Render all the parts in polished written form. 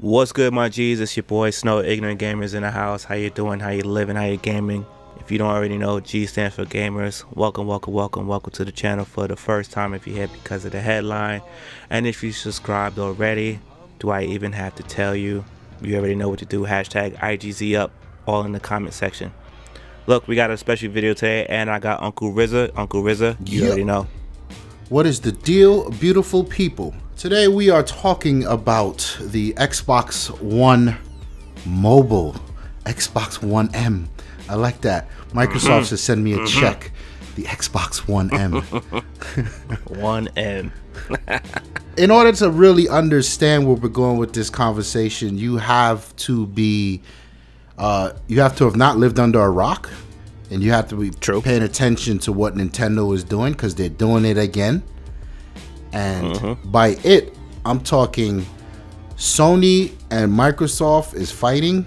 What's good, my G's? It's your boy Snow, Ignorant Gamers in the house. How you doing? How you living? How you gaming? If you don't already know, G stands for gamers. Welcome, welcome, welcome, welcome to the channel for the first time if you're here because of the headline. And if you subscribed already, do I even have to tell you? You already know what to do. Hashtag IGZ up, all in the comment section. Look, we got a special video today and I got Uncle Rizza. Uncle Rizza, you already know. What is the deal, beautiful people? Today we are talking about the Xbox One mobile, Xbox One M. I like that. Microsoft should send me a check. The Xbox One M. One M. In order to really understand where we're going with this conversation, you have to be, you have to have not lived under a rock, and you have to be paying attention to what Nintendo is doing because they're doing it again. And by it, I'm talking Sony and Microsoft is fighting,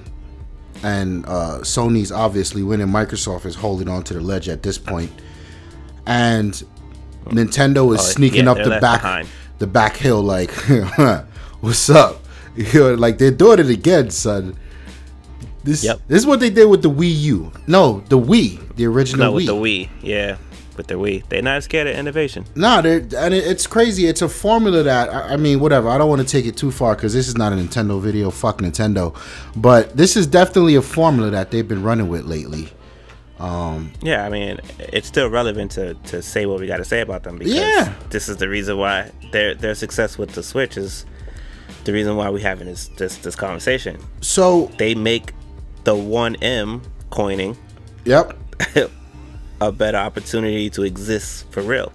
and Sony's obviously winning. Microsoft is holding on to the ledge at this point, and Nintendo is sneaking up the back hill like, what's up? You know, like they're doing it again, son. This is what they did with the Wii U. No, the Wii, the original Wii. No, with the Wii, yeah. With the Wii, they're not scared of innovation. No, and it's crazy. It's a formula that, I mean, whatever. I don't want to take it too far because this is not a Nintendo video. Fuck Nintendo. But this is definitely a formula that they've been running with lately. Yeah, I mean, it's still relevant to say what we got to say about them because this is the reason why their success with the Switch is the reason why we're having this conversation. So they make the 1M coining. Yep. A better opportunity to exist for real.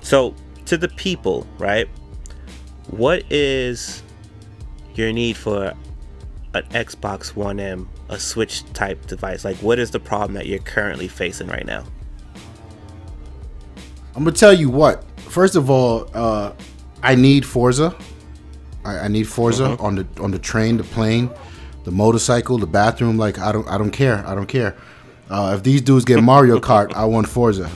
So to the people, right, what is your need for an Xbox One M, a Switch type device? Like, what is the problem that you're currently facing right now? I'm gonna tell you what. First of all, I need Forza. I need Forza on the train, the plane, the motorcycle, the bathroom. Like, I don't care. I don't care. If these dudes get Mario Kart, I want Forza.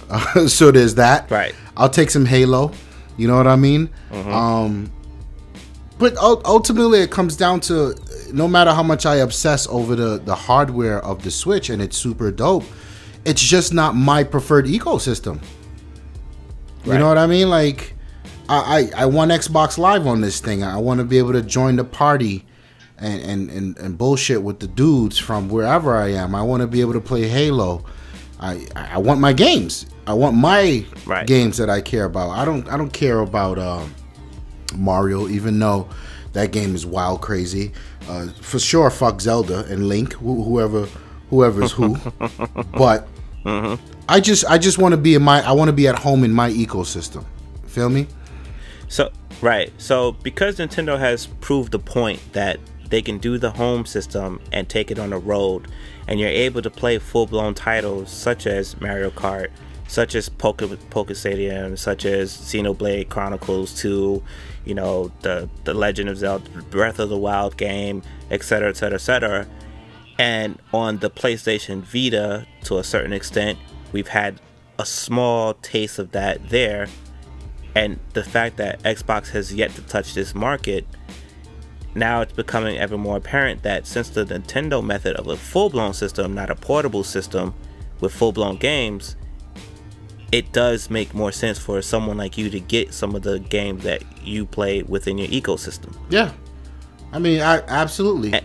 So there's that. Right. I'll take some Halo. You know what I mean? But ultimately, it comes down to, no matter how much I obsess over the hardware of the Switch, and it's super dope, it's just not my preferred ecosystem. You know what I mean? Like, I want Xbox Live on this thing. I want to be able to join the party and bullshit with the dudes from wherever I am. I want to be able to play Halo. I want my games. I want my games that I care about. I don't care about Mario, even though that game is wild crazy. For sure, fuck Zelda and Link, whoever's who. But I just want to be in my, I want to be at home in my ecosystem. Feel me? So so because Nintendo has proved the point that they can do the home system and take it on the road, and you're able to play full-blown titles such as Mario Kart, such as Pokémon Stadium, such as Xenoblade Chronicles 2, you know, the Legend of Zelda, Breath of the Wild game, etc., etc., etc. And on the PlayStation Vita, to a certain extent, we've had a small taste of that there, and the fact that Xbox has yet to touch this market. Now it's becoming ever more apparent that since the Nintendo method of a full-blown system, not a portable system with full-blown games, it does make more sense for someone like you to get some of the games that you play within your ecosystem. Yeah, I mean, absolutely.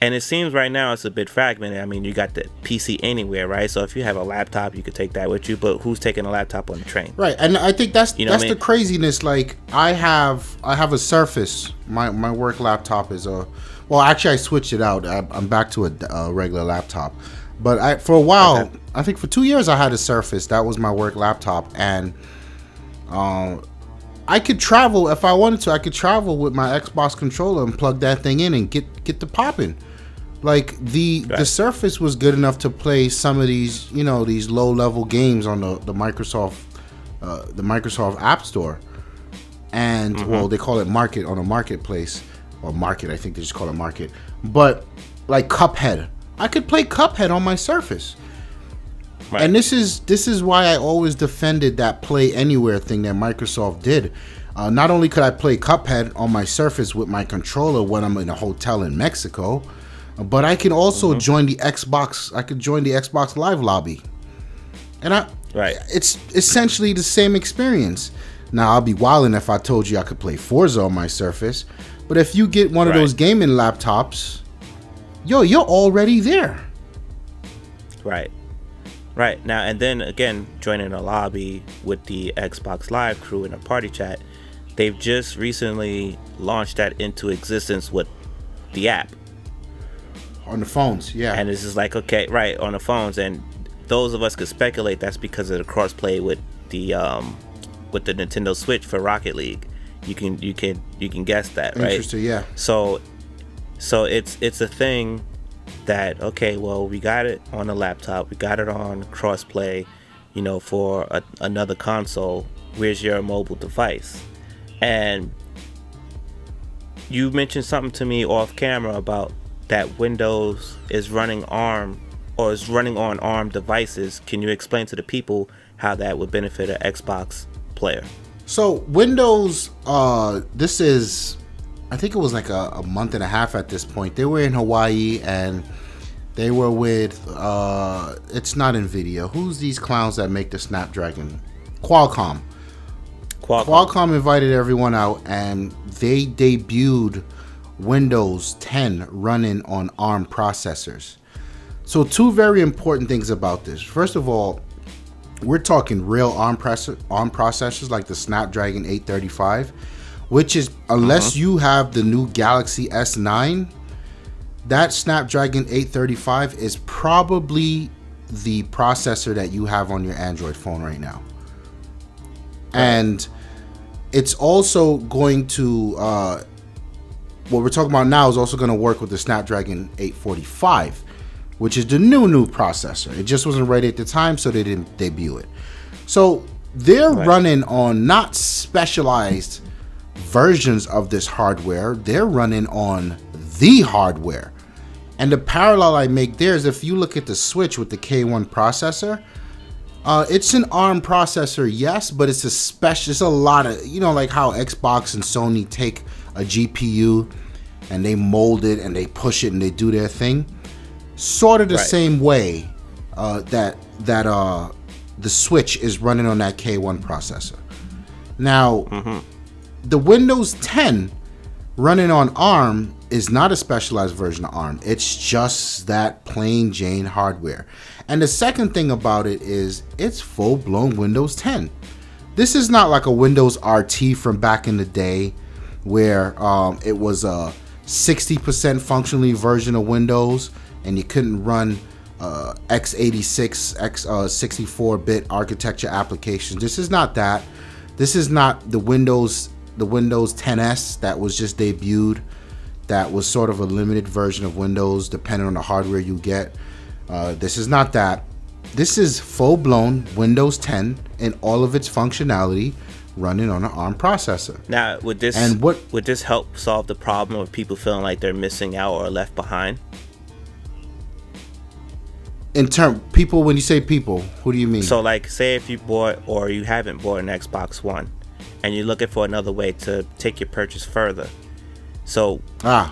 And it seems right now it's a bit fragmented. I mean, you got the PC anywhere, right? So if you have a laptop, you could take that with you, but who's taking a laptop on the train? Right, and I think that's, you know, that's the craziness. Like, I have a Surface. My work laptop is a, well, actually I switched it out. I'm back to a regular laptop. But for a while, I think for 2 years I had a Surface. That was my work laptop, and I could travel if I wanted to. I could travel with my Xbox controller and plug that thing in and get the popping. Like the Surface was good enough to play some of these, you know, these low level games on the Microsoft App Store, and well, they call it market on a marketplace or market. I think they just call it market. But like Cuphead, I could play Cuphead on my Surface. Right. And this is why I always defended that play anywhere thing that Microsoft did. Not only could I play Cuphead on my Surface with my controller when I'm in a hotel in Mexico, but I can also join the Xbox. I could join the Xbox Live lobby, and it's essentially the same experience. Now, I'll be wildin' if I told you I could play Forza on my Surface, but if you get one of those gaming laptops, yo, you're already there. Right. Now, and then again, joining a lobby with the Xbox Live crew in a party chat, they've just recently launched that into existence with the app. On the phones, yeah. And it's just like, okay, right, on the phones. And those of us could speculate that's because of the crossplay with the Nintendo Switch for Rocket League. You can guess that, right? Interesting, yeah. So it's a thing that, okay, well, we got it on a laptop, we got it on crossplay, you know, for another console. Where's your mobile device? And you mentioned something to me off camera about that Windows is running ARM or is running on ARM devices. Can you explain to the people how that would benefit an Xbox player? So Windows, this is, I think it was like a month and a half at this point. They were in Hawaii and they were with, it's not NVIDIA. Who's these clowns that make the Snapdragon? Qualcomm. Qualcomm invited everyone out and they debuted Windows 10 running on ARM processors. So two very important things about this. First of all, we're talking real ARM processors like the Snapdragon 835, which is, unless you have the new Galaxy S9, that Snapdragon 835 is probably the processor that you have on your Android phone right now. And it's also going to, what we're talking about now is also going to work with the Snapdragon 845, which is the new processor. It just wasn't ready at the time, so they didn't debut it. So they're running on not specialized versions of this hardware. They're running on the hardware. And the parallel I make there is if you look at the Switch with the K1 processor, it's an ARM processor, yes, but it's a special, it's a lot of, you know, like how Xbox and Sony take a GPU and they mold it and they push it and they do their thing. Sort of the same way that the Switch is running on that K1 processor. Now, the Windows 10 running on ARM is not a specialized version of ARM. It's just that plain Jane hardware. And the second thing about it is it's full-blown Windows 10. This is not like a Windows RT from back in the day where it was a 60% functionally version of Windows, and you couldn't run x86, 64-bit architecture applications. This is not that. This is not the Windows 10S that was just debuted. That was sort of a limited version of Windows, depending on the hardware you get. This is not that. This is full-blown Windows 10 and all of its functionality running on an ARM processor. Now, would this help solve the problem of people feeling like they're missing out or left behind? In term, people, when you say people, who do you mean? So like, say if you bought or you haven't bought an Xbox One and you're looking for another way to take your purchase further. So,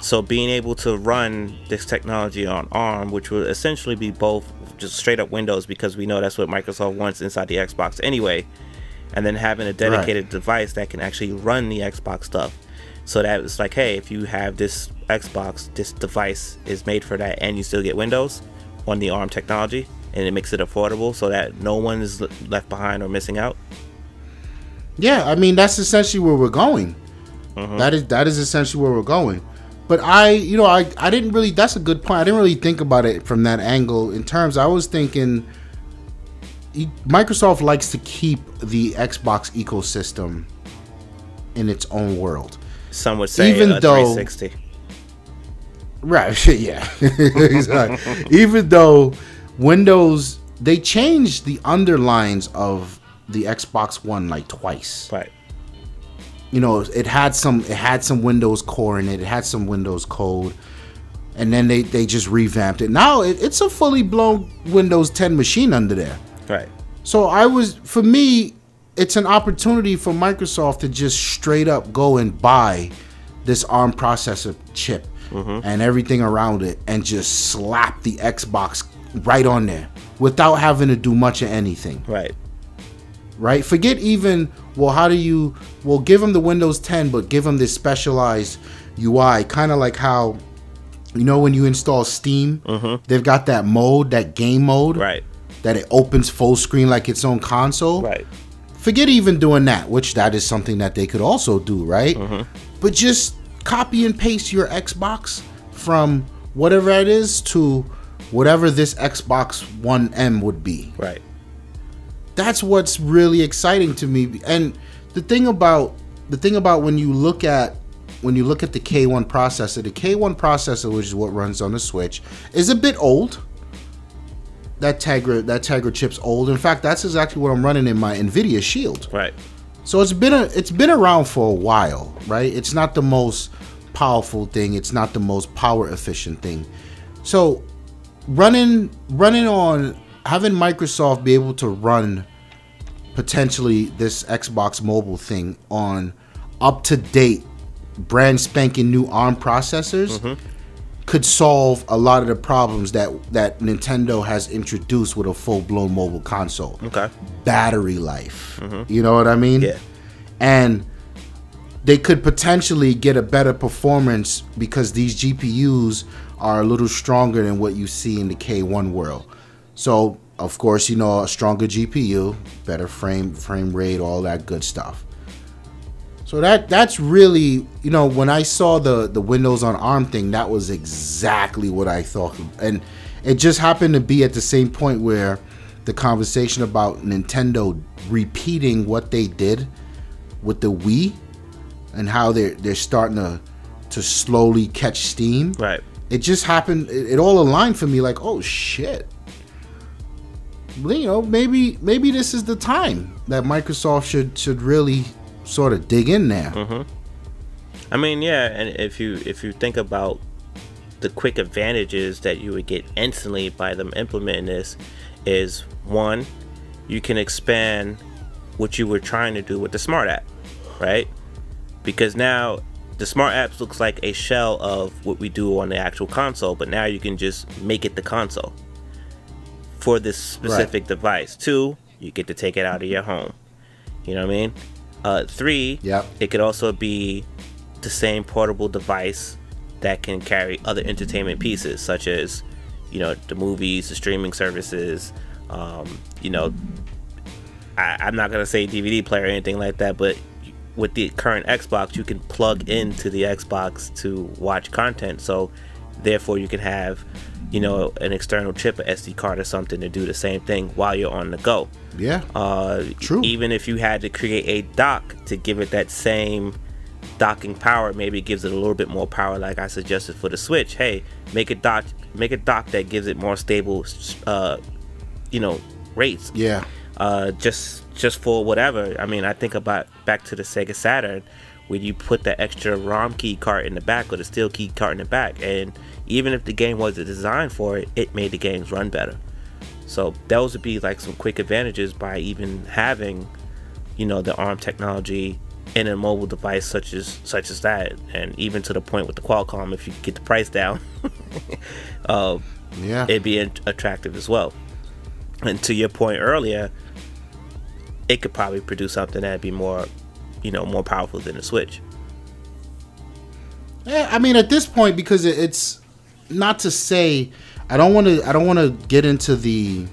so being able to run this technology on ARM, which will essentially be both just straight up Windows, because we know that's what Microsoft wants inside the Xbox anyway. And then having a dedicated device that can actually run the Xbox stuff. So that it's like, hey, if you have this Xbox, this device is made for that and you still get Windows on the ARM technology, and it makes it affordable so that no one is left behind or missing out. Yeah, I mean, that's essentially where we're going. That is essentially where we're going. But I didn't really, that's a good point. I didn't really think about it from that angle. In terms, I was thinking Microsoft likes to keep the Xbox ecosystem in its own world. Some would say even though 360. Right, yeah. Exactly. Even though Windows, they changed the underlines of the Xbox One like twice. Right. You know, it had some Windows core in it. It had some Windows code. And then they just revamped it. Now it's a fully blown Windows 10 machine under there. Right. So for me, it's an opportunity for Microsoft to just straight up go and buy this ARM processor chip and everything around it and just slap the Xbox right on there without having to do much of anything. Right. Right? Forget even, well, how do you, well, give them the Windows 10, but give them this specialized UI, kind of like how, you know, when you install Steam, they've got that mode, that game mode. Right. That it opens full screen like its own console. Right. Forget even doing that, which that is something that they could also do, right? But just copy and paste your Xbox from whatever it is to whatever this Xbox One M would be. Right. That's what's really exciting to me. And the thing about when you look at the K1 processor, which is what runs on the Switch, is a bit old. That Tegra chip's old. In fact, that's exactly what I'm running in my NVIDIA Shield. Right. So it's been around for a while, right? It's not the most powerful thing. It's not the most power efficient thing. So running on having Microsoft be able to run potentially this Xbox mobile thing on up-to-date, brand spanking new ARM processors could solve a lot of the problems that Nintendo has introduced with a full-blown mobile console. Okay. Battery life. You know what I mean? Yeah. And they could potentially get a better performance because these GPUs are a little stronger than what you see in the K1 world. So, of course, you know, a stronger GPU, better frame rate, all that good stuff. So that's really, you know, when I saw the Windows on ARM thing, that was exactly what I thought. And it just happened to be at the same point where the conversation about Nintendo repeating what they did with the Wii and how they're starting to slowly catch steam. Right. It just happened, it all aligned for me like, oh shit. You know, maybe this is the time that Microsoft should really sort of dig in there. I mean, yeah, and if you think about the quick advantages that you would get instantly by them implementing this, is one, you can expand what you were trying to do with the Smart App, right? Because now the Smart Apps looks like a shell of what we do on the actual console, but now you can just make it the console for this specific device. Two, you get to take it out of your home. You know what I mean? Three, it could also be the same portable device that can carry other entertainment pieces, such as, you know, the movies, the streaming services, you know, I'm not going to say DVD player or anything like that, but with the current Xbox, you can plug into the Xbox to watch content. So therefore you can have, you know, an external chip, an SD card or something to do the same thing while you're on the go. Yeah, true. Even if you had to create a dock to give it that same docking power, maybe it gives it a little bit more power, like I suggested for the Switch. Hey, make a dock that gives it more stable, you know, rates. Yeah. Just for whatever. I mean, I think about back to the Sega Saturn, where you put the extra ROM key card in the back or the steel key card in the back, and even if the game wasn't designed for it, it made the games run better. So those would be like some quick advantages by even having, you know, the ARM technology in a mobile device such as that, and even to the point with the Qualcomm, if you get the price down, yeah, it'd be attractive as well. And to your point earlier, it could probably produce something that'd be more, you know, more powerful than the Switch. Yeah, I mean, at this point, because it's not to say. I don't want to get into the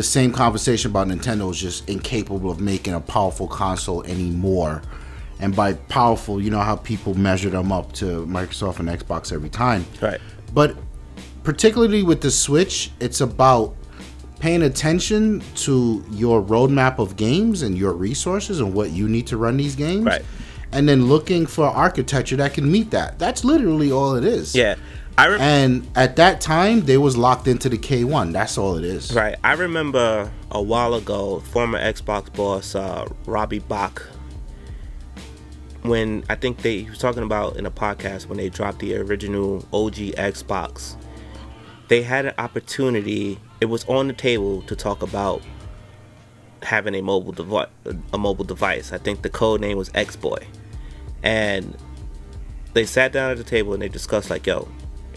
same conversation about Nintendo is just incapable of making a powerful console anymore. And by powerful, you know how people measure them up to Microsoft and Xbox every time. Right. But particularly with the Switch, it's about paying attention to your roadmap of games and your resources and what you need to run these games. Right. And then looking for architecture that can meet that. That's literally all it is. Yeah. And at that time, they was locked into the K1. That's all it is. Right. I remember a while ago, former Xbox boss Robbie Bach, when I think he was talking about in a podcast when they dropped the original OG Xbox, they had an opportunity. It was on the table to talk about having a mobile device. I think the code name was X-Boy. And they sat down at the table and they discussed like, yo,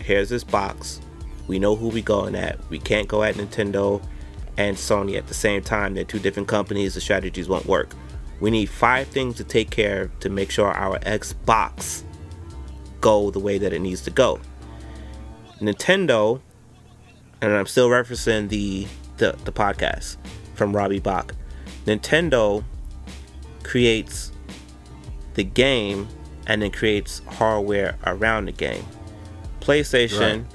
here's this box. We know who we going at. We can't go at Nintendo and Sony at the same time. They're two different companies. The strategies won't work. We need 5 things to take care of to make sure our Xbox go the way that it needs to go. Nintendo, and I'm still referencing the podcast from Robbie Bach, Nintendo creates the game and then creates hardware around the game. PlayStation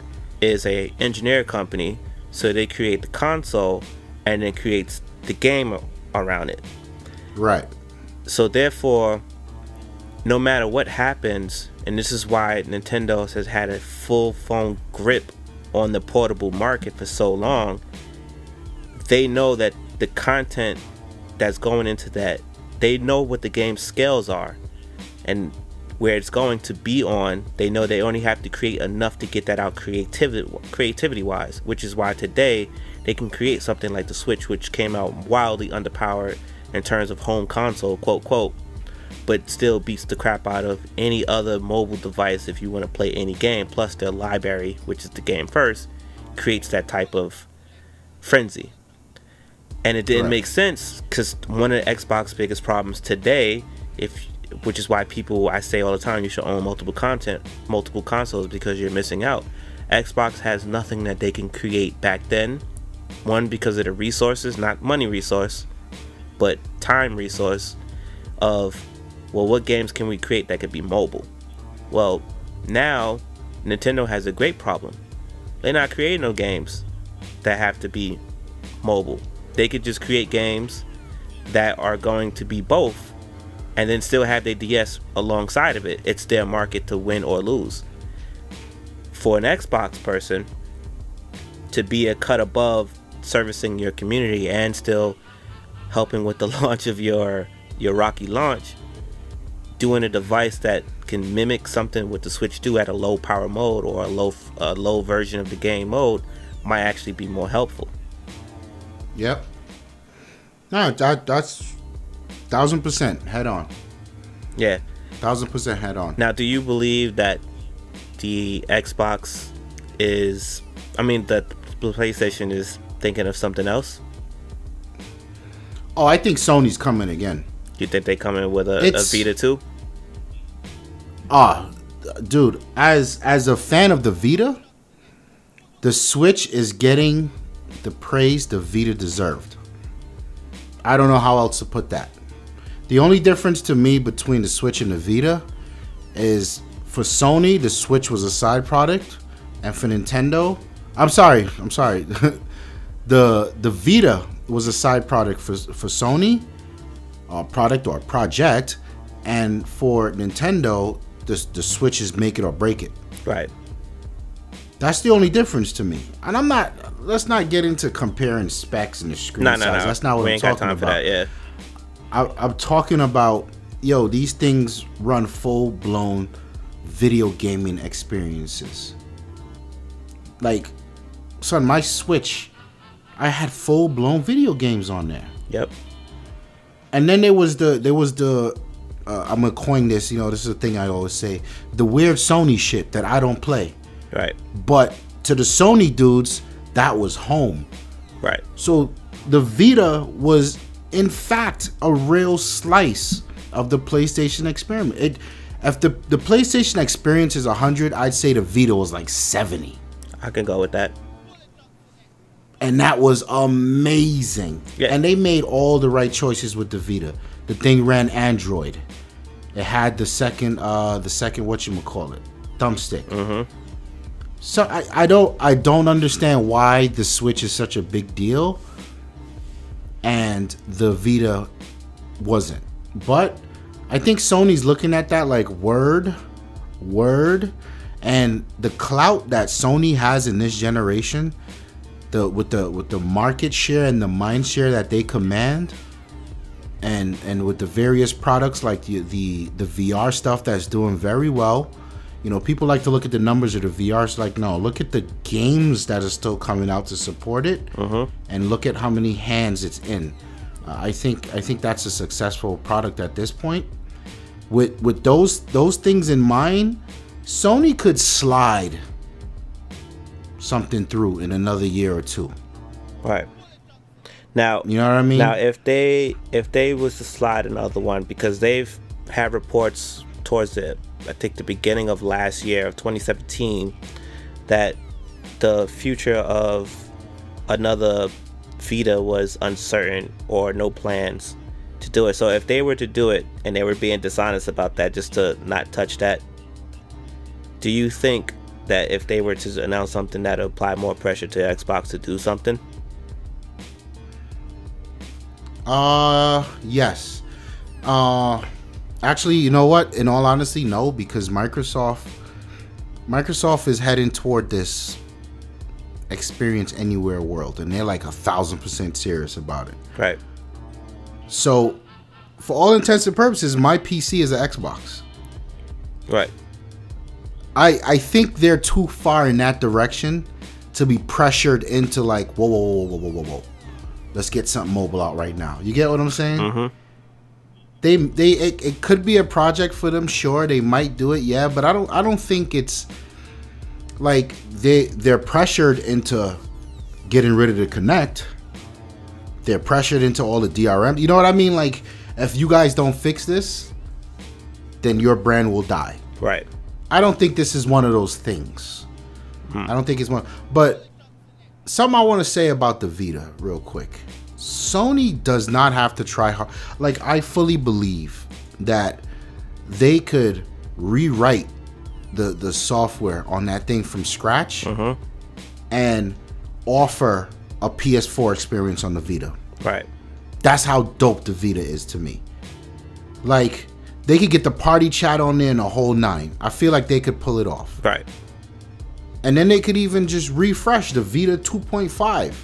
is an engineer company, so they create the console and then creates the game around it. Right. So therefore, no matter what happens, and this is why Nintendo has had a full-blown grip on the portable market for so long, they know that the content that's going into that, they know what the game scales are and where it's going to be on. They know they only have to create enough to get that out creativity-wise, which is why today they can create something like the Switch, which came out wildly underpowered in terms of home console, quote, quote, but still beats the crap out of any other mobile device if you want to play any game. Plus their library, which is the game first, creates that type of frenzy. And it didn't make sense, because one of Xbox's biggest problems today, which is why people, I say all the time, you should own multiple consoles, because you're missing out. Xbox has nothing that they can create back then. One, because of the resources, not money resource, but time resource of, well, what games can we create that could be mobile? Well, now Nintendo has a great problem. They're not creating no games that have to be mobile. They could just create games that are going to be both and then still have their DS alongside of it. It's their market to win or lose. For an Xbox person to be a cut above servicing your community and still helping with the launch of your rocky launch, doing a device that can mimic something with the Switch 2 at a low power mode or a low version of the game mode might actually be more helpful. Yep. No, that's 1000% head on. Yeah. 1000% head on. Now, do you believe that the Xbox is, I mean, that the PlayStation is thinking of something else? Oh, I think Sony's coming again. You think they come in with a Vita too? Ah, dude, as a fan of the Vita, the Switch is getting the praise the Vita deserved. I don't know how else to put that. The only difference to me between the Switch and the Vita is, for Sony, the Switch was a side product, and for Nintendo, I'm sorry, the Vita was a side product for Sony, project, and for Nintendo, the Switch is make it or break it. Right. That's the only difference to me. And I'm not, let's not get into comparing specs and the screen size. No. That's not what I'm talking about. That, yeah. I'm talking about, yo, these things run full-blown video gaming experiences. Like, son, my Switch, I had full-blown video games on there. Yep. And then there was the I'm gonna coin this, you know, this is a thing I always say, the weird Sony shit that I don't play. Right. But to the Sony dudes, that was home. Right. So the Vita was, in fact, a real slice of the PlayStation experiment. If the PlayStation experience is 100, I'd say the Vita was like 70. I can go with that. And that was amazing. Yeah. And they made all the right choices with the Vita. The thing ran Android. It had the second whatchamacallit, thumbstick. Mm-hmm. So I don't understand why the Switch is such a big deal and the Vita wasn't. But I think Sony's looking at that like word, and the clout that Sony has in this generation, with the market share and the mind share that they command, and with the various products like the VR stuff that's doing very well. You know, people like to look at the numbers of the VR. It's like, no, look at the games that are still coming out to support it, and look at how many hands it's in. I think that's a successful product at this point. With those things in mind, Sony could slide something through in another year or two. Right. Now, you know what I mean? Now, if they was to slide another one, because they've had reports towards the, I think the beginning of last year of 2017, that the future of another Vita was uncertain or no plans to do it. So if they were to do it and they were being dishonest about that, just to not touch that, do you think that if they were to announce something, that would apply more pressure to Xbox to do something? Yes. Actually, you know what? In all honesty, no, because Microsoft is heading toward this experience anywhere world, and they're like 1000% serious about it. Right. So, for all intents and purposes, my PC is an Xbox. Right. I think they're too far in that direction to be pressured into like, whoa, whoa, whoa, whoa, whoa, whoa. Let's get something mobile out right now. You get what I'm saying? Mm-hmm. It could be a project for them. Sure, they might do it. Yeah, but I don't think it's like they're pressured into getting rid of the Kinect. They're pressured into all the DRM. You know what I mean? Like, if you guys don't fix this, then your brand will die. Right. I don't think this is one of those things. Hmm. I don't think it's one. But something I want to say about the Vita real quick. Sony does not have to try hard. Like, I fully believe that they could rewrite the software on that thing from scratch, mm-hmm, and offer a PS4 experience on the Vita. Right. That's how dope the Vita is to me. Like, they could get the party chat on there and a whole nine. I feel like they could pull it off. Right. And then they could even just refresh the Vita 2.5.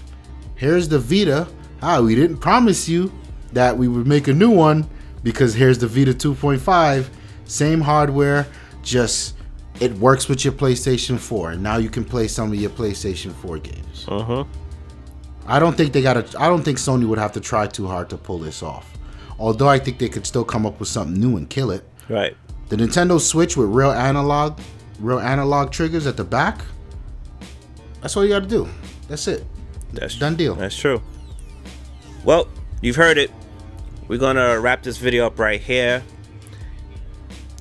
Here's the Vita. Ah, we didn't promise you that we would make a new one, because here's the Vita 2.5, same hardware, just it works with your PlayStation 4, and now you can play some of your PlayStation 4 games. Uh-huh. I don't think Sony would have to try too hard to pull this off. Although I think they could still come up with something new and kill it. Right. The Nintendo Switch with real analog triggers at the back. That's all you got to do. That's it. That's done deal. That's true. Well, you've heard it. We're gonna wrap this video up right here.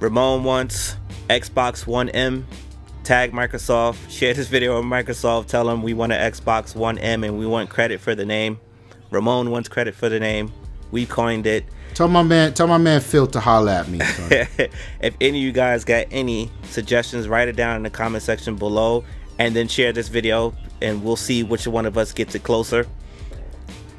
Ramon wants Xbox One M. Tag Microsoft. Share this video on Microsoft. Tell them we want an Xbox One M and we want credit for the name. Ramon wants credit for the name. We coined it. Tell my man Phil to holler at me. If any of you guys got any suggestions, write it down in the comment section below, and then share this video, and we'll see which one of us gets it closer.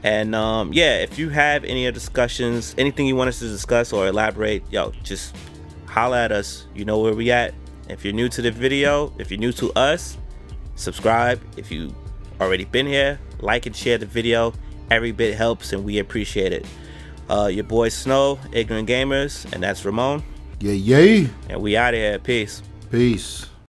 And yeah, if you have any discussions, anything you want us to discuss or elaborate, yo, just holler at us. You know where we at. If you're new to the video, if you're new to us, subscribe. If you already been here, like and share the video. Every bit helps, and we appreciate it. Your boy Snow, Ignorant Gamers, and that's Ramon. Yeah, yeah. And we out of here. Peace. Peace.